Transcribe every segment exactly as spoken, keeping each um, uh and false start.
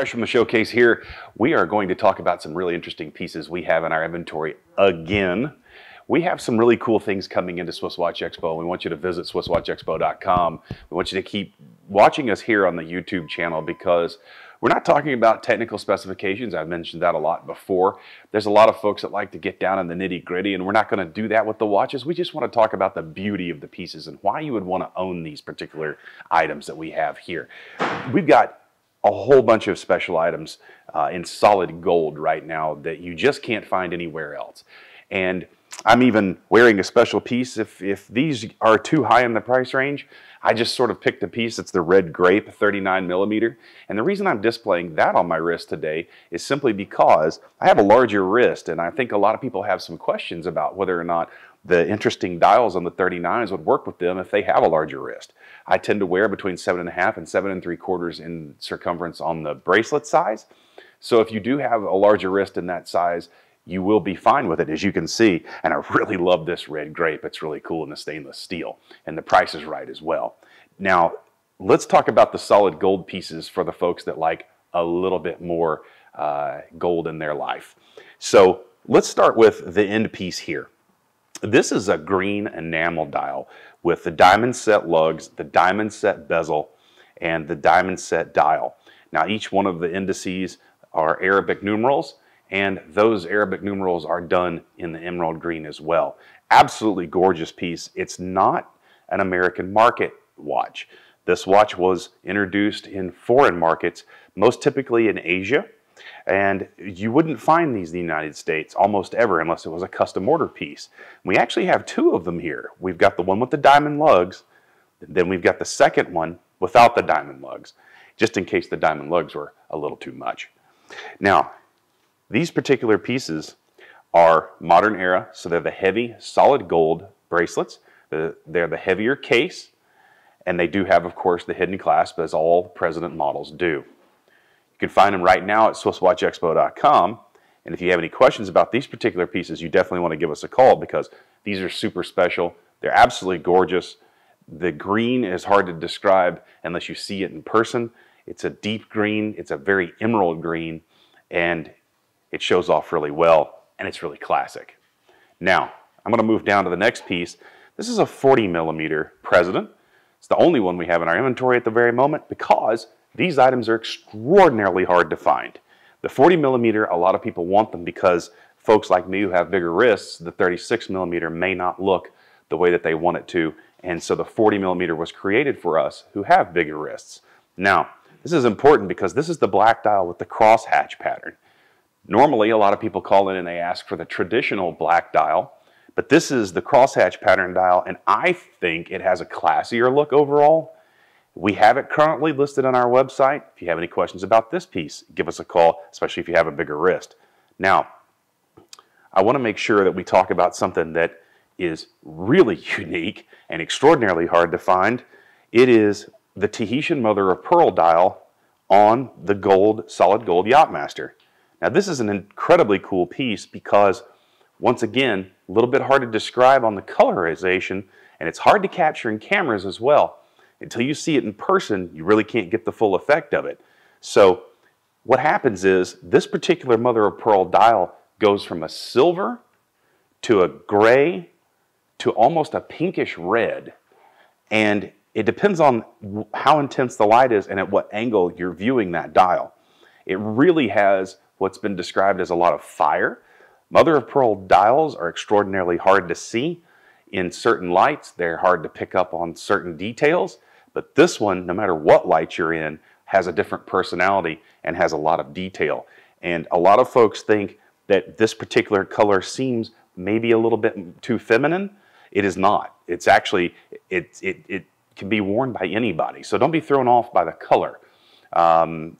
fresh from the showcase here, we are going to talk about some really interesting pieces we have in our inventory again. We have some really cool things coming into Swiss Watch Expo. We want you to visit Swiss Watch Expo dot com. We want you to keep watching us here on the YouTube channel because we're not talking about technical specifications. I've mentioned that a lot before. There's a lot of folks that like to get down in the nitty gritty, and we're not going to do that with the watches. We just want to talk about the beauty of the pieces and why you would want to own these particular items that we have here. We've got a whole bunch of special items uh, in solid gold right now that you just can't find anywhere else. And I'm even wearing a special piece. If, if these are too high in the price range, I just sort of picked a piece. It's the Red Grape thirty-nine millimeter. And the reason I'm displaying that on my wrist today is simply because I have a larger wrist, and I think a lot of people have some questions about whether or not the interesting dials on the thirty-nines would work with them if they have a larger wrist. I tend to wear between seven and a half and seven and three quarters in circumference on the bracelet size. So if you do have a larger wrist in that size, you will be fine with it, as you can see. And I really love this Red Grape. It's really cool in the stainless steel, and the price is right as well. Now, let's talk about the solid gold pieces for the folks that like a little bit more uh, gold in their life. So let's start with the end piece here. This is a green enamel dial with the diamond set lugs, the diamond set bezel, and the diamond set dial. Now, each one of the indices are Arabic numerals, and those Arabic numerals are done in the emerald green as well. Absolutely gorgeous piece. It's not an American market watch. This watch was introduced in foreign markets, most typically in Asia, and you wouldn't find these in the United States almost ever unless it was a custom order piece. We actually have two of them here. We've got the one with the diamond lugs, then we've got the second one without the diamond lugs, just in case the diamond lugs were a little too much. Now, these particular pieces are modern era, so they're the heavy solid gold bracelets. They're the heavier case, and they do have, of course, the hidden clasp, as all President models do. You can find them right now at Swiss Watch Expo dot com, and if you have any questions about these particular pieces, you definitely want to give us a call because these are super special. They're absolutely gorgeous. The green is hard to describe unless you see it in person. It's a deep green. It's a very emerald green, and it shows off really well, and it's really classic. Now, I'm gonna move down to the next piece. This is a forty millimeter President. It's the only one we have in our inventory at the very moment because these items are extraordinarily hard to find. The forty millimeter, a lot of people want them because folks like me who have bigger wrists, the thirty-six millimeter may not look the way that they want it to, and so the forty millimeter was created for us who have bigger wrists. Now, this is important because this is the black dial with the crosshatch pattern. Normally, a lot of people call in and they ask for the traditional black dial, but this is the crosshatch pattern dial, and I think it has a classier look overall. We have it currently listed on our website. If you have any questions about this piece, give us a call, especially if you have a bigger wrist. Now, I want to make sure that we talk about something that is really unique and extraordinarily hard to find. It is the Tahitian Mother of Pearl dial on the gold, solid gold Yachtmaster. Now, this is an incredibly cool piece because, once again, a little bit hard to describe on the colorization, and it's hard to capture in cameras as well. Until you see it in person, you really can't get the full effect of it. So what happens is this particular Mother of Pearl dial goes from a silver to a gray to almost a pinkish red, and it depends on how intense the light is and at what angle you're viewing that dial. It really has what's been described as a lot of fire. Mother of Pearl dials are extraordinarily hard to see in certain lights. They're hard to pick up on certain details, but this one, no matter what light you're in, has a different personality and has a lot of detail. And a lot of folks think that this particular color seems maybe a little bit too feminine. It is not. It's actually, it, it, it can be worn by anybody. So don't be thrown off by the color. Um,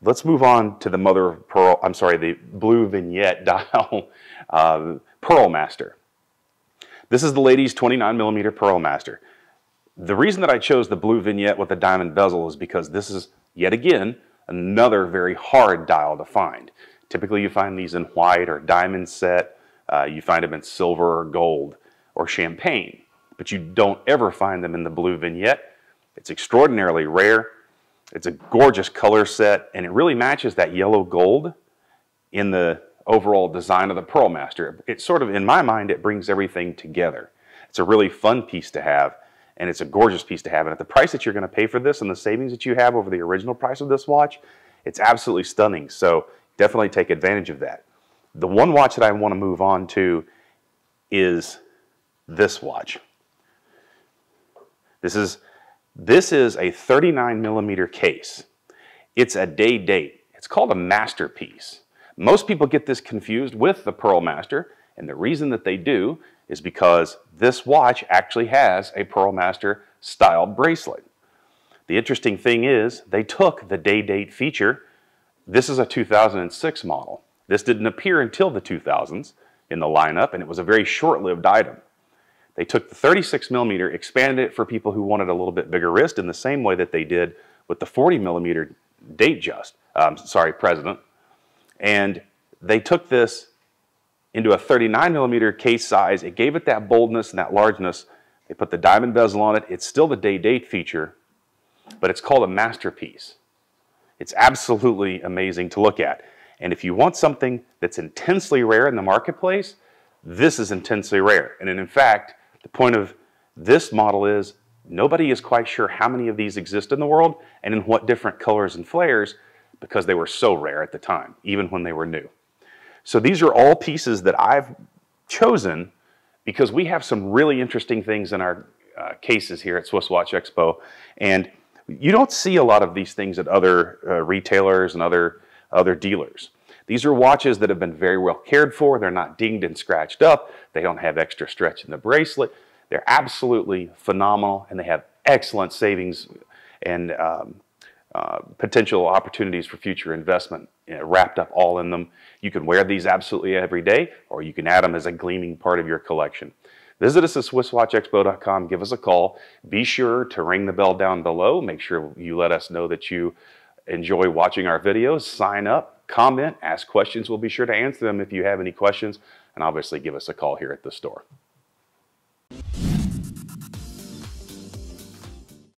Let's move on to the Mother of Pearl, I'm sorry, the Blue Vignette dial, uh, Pearlmaster. This is the lady's twenty-nine millimeter Pearlmaster. The reason that I chose the Blue Vignette with the diamond bezel is because this is, yet again, another very hard dial to find. Typically you find these in white or diamond set, uh, you find them in silver or gold or champagne, but you don't ever find them in the Blue Vignette. It's extraordinarily rare. It's a gorgeous color set, and it really matches that yellow gold in the overall design of the Pearlmaster. It sort of, in my mind, it brings everything together. It's a really fun piece to have, and it's a gorgeous piece to have. And at the price that you're going to pay for this and the savings that you have over the original price of this watch, it's absolutely stunning. So definitely take advantage of that. The one watch that I want to move on to is this watch. This is, this is a thirty-nine millimeter case. It's a Day-Date. It's called a masterpiece. Most people get this confused with the Pearlmaster, and the reason that they do is because this watch actually has a Pearlmaster style bracelet. The interesting thing is they took the Day-Date feature. This is a two thousand six model. This didn't appear until the two thousands in the lineup, and it was a very short-lived item. They took the thirty-six millimeter, expanded it for people who wanted a little bit bigger wrist in the same way that they did with the forty millimeter date just, um, sorry, President. And they took this into a thirty-nine millimeter case size. It gave it that boldness and that largeness. They put the diamond bezel on it. It's still the Day-Date feature, but it's called a masterpiece. It's absolutely amazing to look at. And if you want something that's intensely rare in the marketplace, this is intensely rare. And in fact, the point of this model is nobody is quite sure how many of these exist in the world and in what different colors and flares, because they were so rare at the time, even when they were new. So these are all pieces that I've chosen because we have some really interesting things in our uh, cases here at Swiss Watch Expo. And you don't see a lot of these things at other uh, retailers and other other dealers. These are watches that have been very well cared for. They're not dinged and scratched up. They don't have extra stretch in the bracelet. They're absolutely phenomenal, and they have excellent savings and um, uh, potential opportunities for future investment, you know, wrapped up all in them. You can wear these absolutely every day, or you can add them as a gleaming part of your collection. Visit us at Swiss Watch Expo dot com. Give us a call. Be sure to ring the bell down below. Make sure you let us know that you enjoy watching our videos. Sign up, comment, ask questions. We'll be sure to answer them if you have any questions, and obviously give us a call here at the store.